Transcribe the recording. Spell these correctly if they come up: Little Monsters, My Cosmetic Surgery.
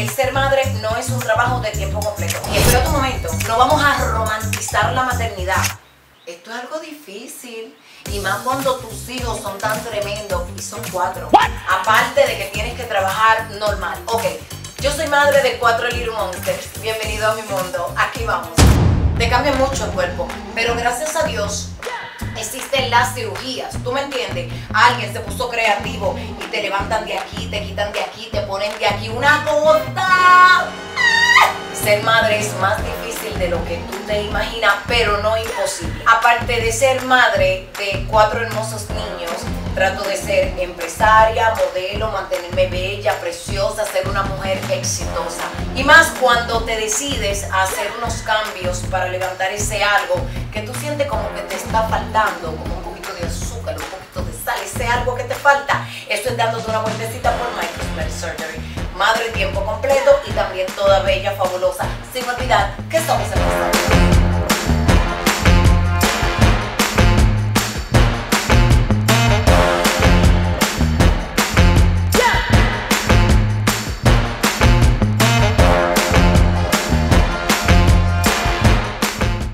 el ser madre no es un trabajo de tiempo completo. Y espera un momento, no vamos a romantizar la maternidad. Esto es algo difícil, y más cuando tus hijos son tan tremendos, y son 4. ¿Qué? Aparte de que tienes que trabajar normal. Ok, yo soy madre de 4 Little Monsters. Bienvenido a mi mundo, aquí vamos. Te cambia mucho el cuerpo, pero gracias a Dios existen las cirugías, ¿tú me entiendes? Alguien se puso creativo y te levantan de aquí, te quitan de aquí, te ponen de aquí, una gota. Ser madre es más difícil de lo que tú te imaginas, pero no imposible. Aparte de ser madre de 4 hermosos niños, trato de ser empresaria, modelo, mantenerme bella, preciosa, ser una mujer exitosa. Y más cuando te decides a hacer unos cambios para levantar ese algo que tú sientes como que te está faltando, como un poquito de azúcar, un poquito de sal, ese algo que te falta. Esto es dándote una vueltecita por My Cosmetic Surgery. Madre tiempo completo y también toda bella, fabulosa, sin olvidar que somos hermosas.